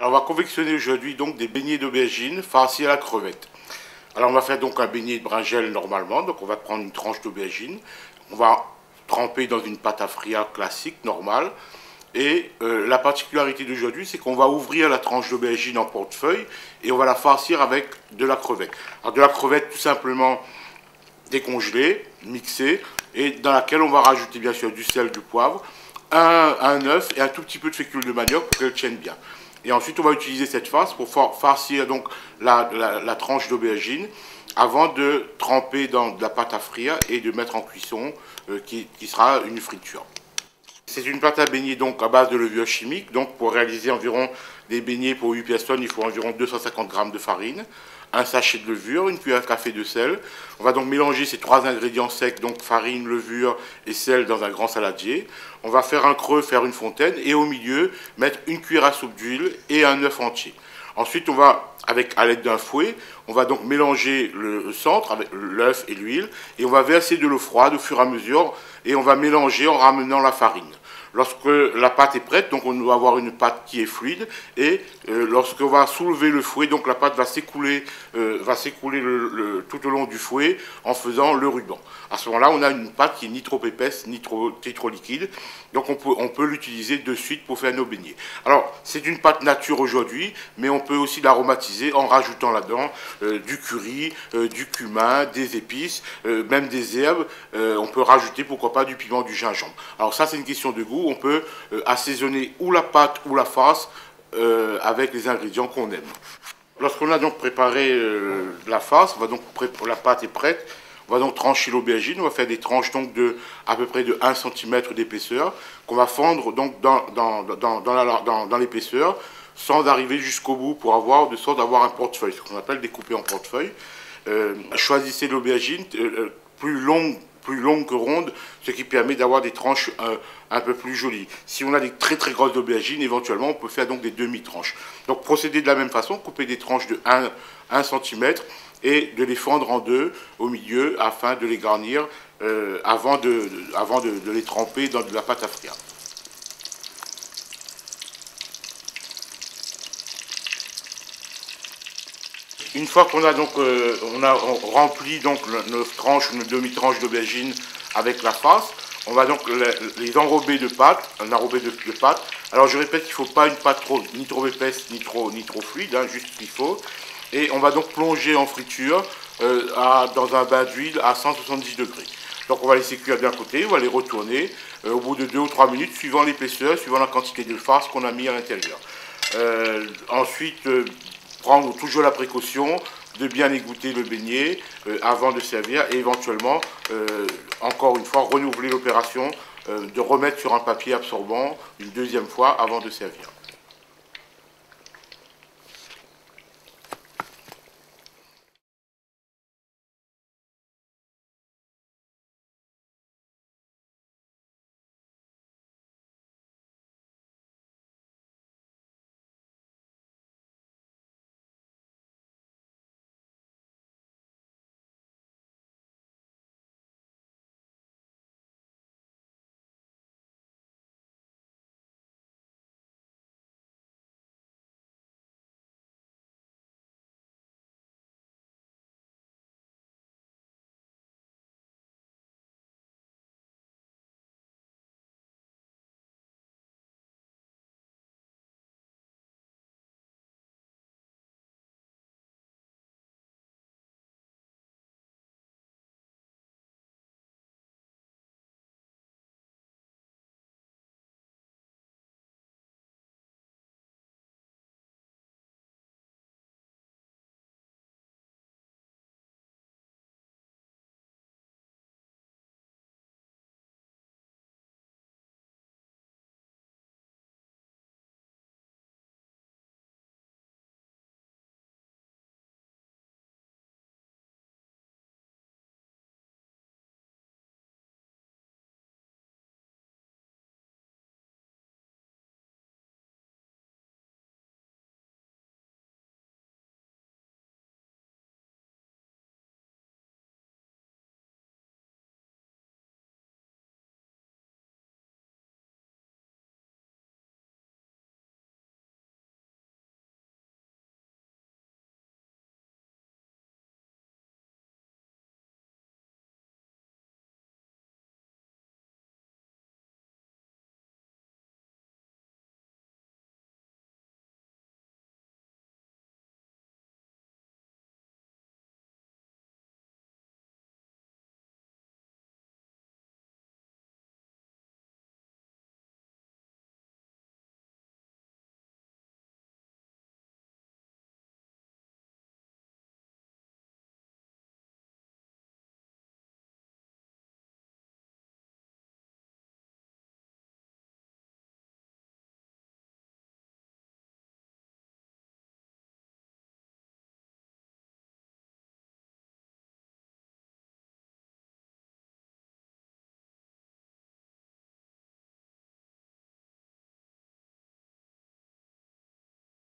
Alors on va confectionner aujourd'hui donc des beignets d'aubergine farcis à la crevette. Alors on va faire donc un beignet de bringelle normalement, donc on va prendre une tranche d'aubergine, on va tremper dans une pâte à frire classique, normale. Et la particularité d'aujourd'hui, c'est qu'on va ouvrir la tranche d'aubergine en portefeuille et on va la farcir avec de la crevette. Alors de la crevette tout simplement décongelée, mixée, et dans laquelle on va rajouter bien sûr du sel, du poivre, un œuf et un tout petit peu de fécule de manioc pour qu'elle tienne bien. Et ensuite on va utiliser cette farce pour farcir donc la tranche d'aubergine avant de tremper dans de la pâte à frire et de mettre en cuisson qui sera une friture. C'est une pâte à beignets donc à base de levure chimique. Donc pour réaliser environ des beignets pour 8 personnes, il faut environ 250 g de farine, un sachet de levure, une cuillère à café de sel. On va donc mélanger ces trois ingrédients secs, donc farine, levure et sel dans un grand saladier. On va faire un creux, faire une fontaine et au milieu mettre une cuillère à soupe d'huile et un œuf entier. Ensuite, on va, à l'aide d'un fouet, on va donc mélanger le centre avec l'œuf et l'huile et on va verser de l'eau froide au fur et à mesure et on va mélanger en ramenant la farine. Lorsque la pâte est prête, donc on doit avoir une pâte qui est fluide et lorsqu'on va soulever le fouet, donc la pâte va s'écouler tout au long du fouet en faisant le ruban. À ce moment-là, on a une pâte qui est ni trop épaisse, ni trop liquide, donc on peut l'utiliser de suite pour faire nos beignets. Alors, c'est une pâte nature aujourd'hui, mais on peut aussi l'aromatiser en rajoutant là-dedans du curry, du cumin, des épices, même des herbes. On peut rajouter, pourquoi pas, du piment, du gingembre. Alors ça, c'est une question de goût. On peut assaisonner ou la pâte ou la farce avec les ingrédients qu'on aime. Lorsqu'on a donc préparé la farce, on va donc la pâte est prête, on va donc trancher l'aubergine, on va faire des tranches donc de à peu près de 1 cm d'épaisseur qu'on va fendre donc dans l'épaisseur sans arriver jusqu'au bout pour avoir de sorte d'avoir un portefeuille, ce qu'on appelle découper en portefeuille. Choisissez l'aubergine plus longue que ronde, ce qui permet d'avoir des tranches un peu plus jolies. Si on a des très grosses aubergines, éventuellement on peut faire donc des demi-tranches. Donc procédez de la même façon, coupez des tranches de 1 cm et de les fendre en deux au milieu afin de les garnir avant de les tremper dans de la pâte à frire. Une fois qu'on a donc rempli donc notre tranche, une demi-tranche d'aubergine avec la farce, on va donc les enrober de pâte, Alors je répète qu'il ne faut pas une pâte ni trop épaisse ni trop fluide, hein, juste ce qu'il faut. Et on va donc plonger en friture dans un bain d'huile à 170 degrés. Donc on va laisser cuire d'un côté, on va les retourner au bout de 2 ou 3 minutes, suivant l'épaisseur, suivant la quantité de farce qu'on a mis à l'intérieur. Ensuite, prendre toujours la précaution de bien égoutter le beignet avant de servir et éventuellement, encore une fois, renouveler l'opération de remettre sur un papier absorbant une deuxième fois avant de servir.